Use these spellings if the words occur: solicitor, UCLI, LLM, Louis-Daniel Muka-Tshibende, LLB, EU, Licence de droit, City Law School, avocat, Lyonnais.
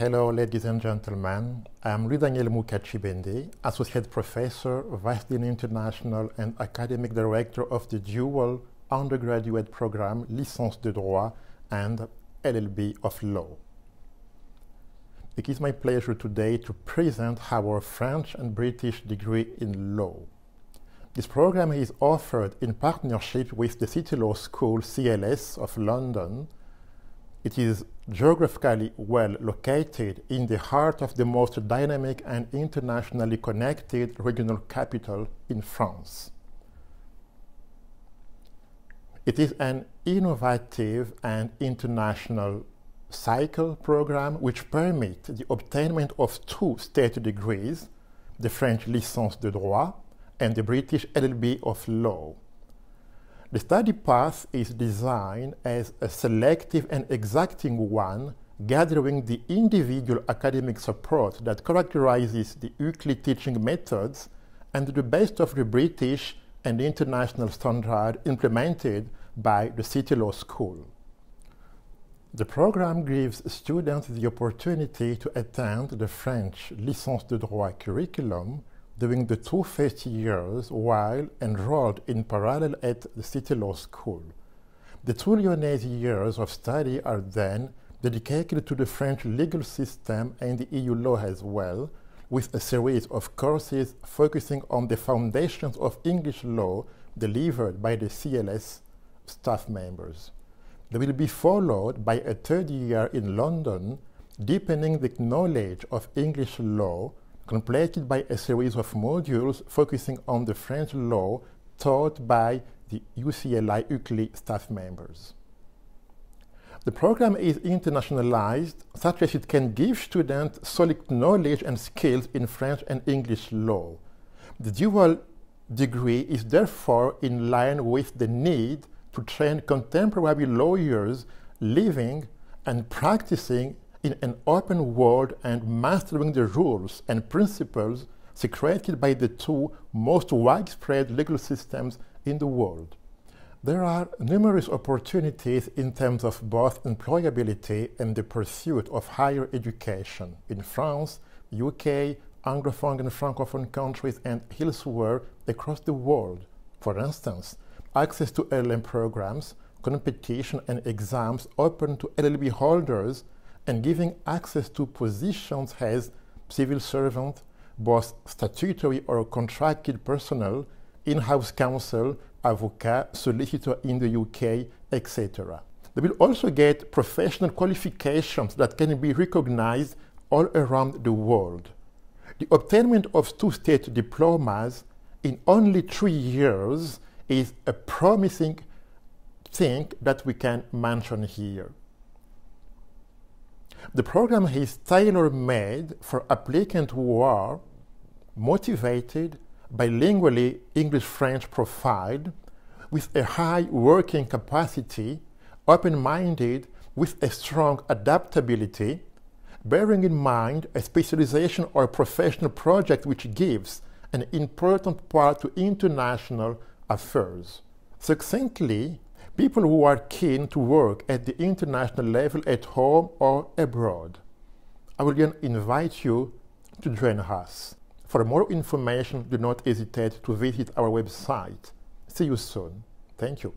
Hello, ladies and gentlemen. I'm Louis-Daniel Muka-Tshibende, Associate Professor, Vice Dean International and Academic Director of the dual undergraduate program Licence de droit and LLB of Law. It is my pleasure today to present our French and British degree in law. This program is offered in partnership with the City Law School CLS of London. It is geographically well located in the heart of the most dynamic and internationally connected regional capital in France. It is an innovative and international cycle program which permits the obtainment of two state degrees, the French Licence de droit and the British LLB of law. The study path is designed as a selective and exacting one, gathering the individual academic support that characterizes the UCLI teaching methods and the best of the British and international standard implemented by the City Law School. The program gives students the opportunity to attend the French Licence de droit curriculum during the two first years while enrolled in parallel at the City Law School. The two Lyonnais years of study are then dedicated to the French legal system and the EU law as well, with a series of courses focusing on the foundations of English law delivered by the CLS staff members. They will be followed by a third year in London, deepening the knowledge of English law, completed by a series of modules focusing on the French law taught by the UCLI staff members. The program is internationalized, such as it can give students solid knowledge and skills in French and English law. The dual degree is therefore in line with the need to train contemporary lawyers living and practicing in an open world and mastering the rules and principles secreted by the two most widespread legal systems in the world. There are numerous opportunities in terms of both employability and the pursuit of higher education in France, UK, Anglophone and Francophone countries and elsewhere across the world. For instance, access to LLM programs, competition and exams open to LLB holders and giving access to positions as civil servant, both statutory or contracted personnel, in-house counsel, avocat, solicitor in the UK, etc. They will also get professional qualifications that can be recognized all around the world. The obtainment of two-state diplomas in only 3 years is a promising thing that we can mention here. The program is tailor-made for applicants who are motivated, bilingually English-French profiled, with a high working capacity, open-minded, with a strong adaptability, bearing in mind a specialization or professional project which gives an important part to international affairs. Succinctly, people who are keen to work at the international level at home or abroad. I will then invite you to join us. For more information, do not hesitate to visit our website. See you soon. Thank you.